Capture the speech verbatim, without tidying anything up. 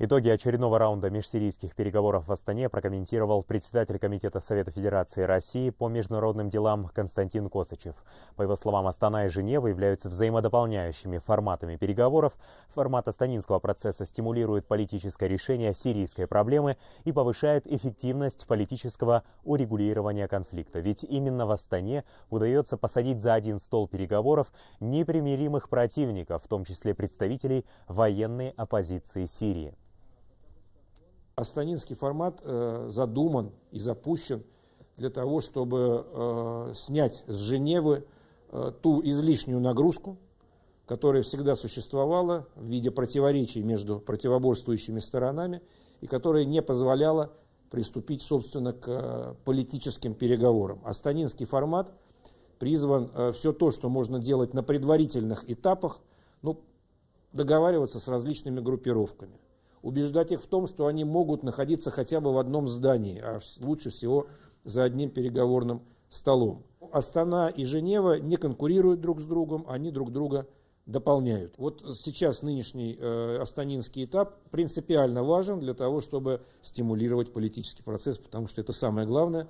Итоги очередного раунда межсирийских переговоров в Астане прокомментировал председатель Комитета Совета Федерации России по международным делам Константин Косачев. По его словам, Астана и Женева являются взаимодополняющими форматами переговоров. Формат астанинского процесса стимулирует политическое решение сирийской проблемы и повышает эффективность политического урегулирования конфликта. Ведь именно в Астане удается посадить за один стол переговоров непримиримых противников, в том числе представителей военной оппозиции Сирии. Астанинский формат задуман и запущен для того, чтобы снять с Женевы ту излишнюю нагрузку, которая всегда существовала в виде противоречий между противоборствующими сторонами и которая не позволяла приступить, собственно, к политическим переговорам. Астанинский формат призван все то, что можно делать на предварительных этапах, ну, договариваться с различными группировками, убеждать их в том, что они могут находиться хотя бы в одном здании, а лучше всего за одним переговорным столом. Астана и Женева не конкурируют друг с другом, они друг друга дополняют. Вот сейчас нынешний э, астанинский этап принципиально важен для того, чтобы стимулировать политический процесс, потому что это самое главное.